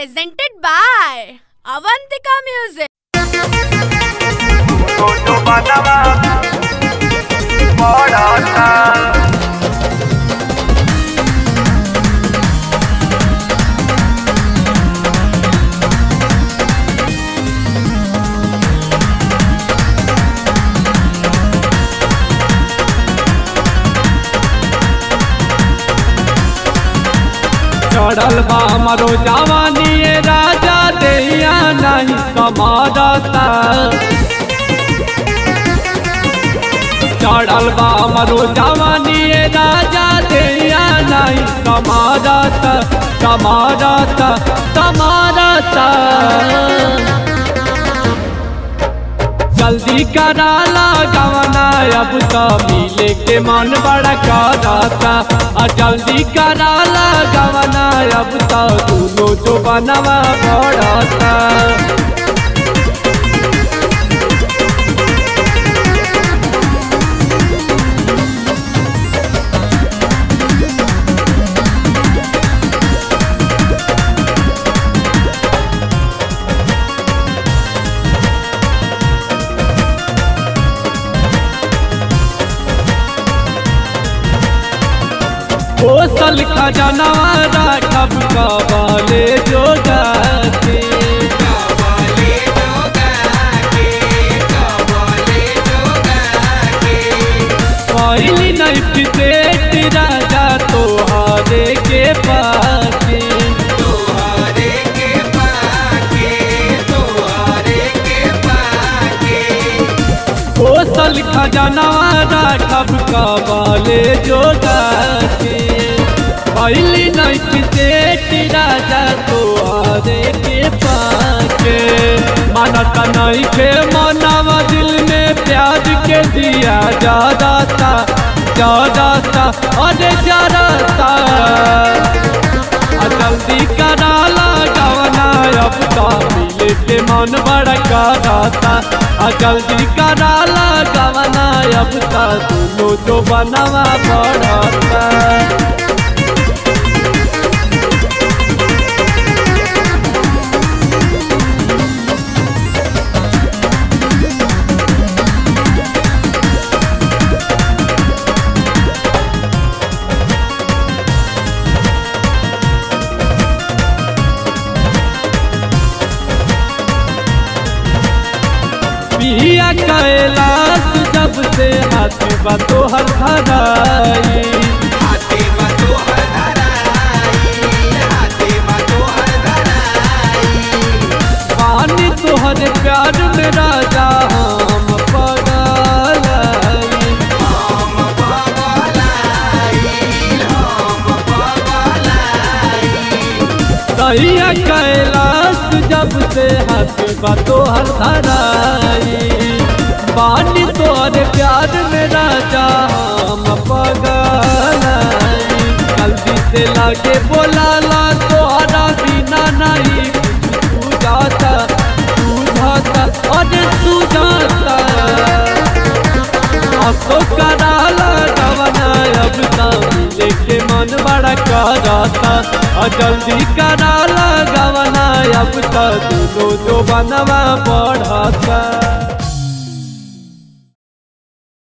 Presented by Avantika music. चढ़ल बा हमरो जवानी राजा दैया नहीं समारता, चढ़ल बा हमरो जवानी राजा दैया नहीं समारता समारता समारता। जल्दी कराला जवाना अब तो मिले के मन बड़ा कराता, जल्दी कराला जवाना अब तो दोनों जवानवा बढ़ता। ओसल खजनवा राखब कबाले जोगा के, कबाले जोगा के, कबाले जोगा के। पहली नहीं फिसेट राजा तोहारे के पाके, तोहारे के पाके, तोहारे के पाके। ओसल खजनवा राखब कबाले जोगा के, पहली नहीं देती राजा तोहारे के पाके। मानता नहीं के मनवा दिल में प्यार के दिया ज्यादा था ज्यादा था और ज्यादा था। जल्दी कराला जवाना अब तो मिले के मन बड़ा कराता, जल्दी कराला जवाना अब तो दोनों जो बनवा पड़ता। पिया कैलाश जब से हाथी बा तोहर धराई, हाथी बा तोहर धराई, हाथी बा तोहर धराई। पानी तोहर प्यार में राजा हम पगलाई, हम पगलाई, हम पगलाई। सहिया कैलाश जब से हाथी बा तोहर धराई, पानी तोरे प्यार में राजा हम पगलाई। जल्दी से लागे बोलाला तोहरा बिना नहीं सुझाता सुझाता और सुझाता। आपको कराला जवाना अब तो मिले के मन बड़ा कराता, जल्दी कराला जवाना अब तो दोनों जो बनवा पड़ता।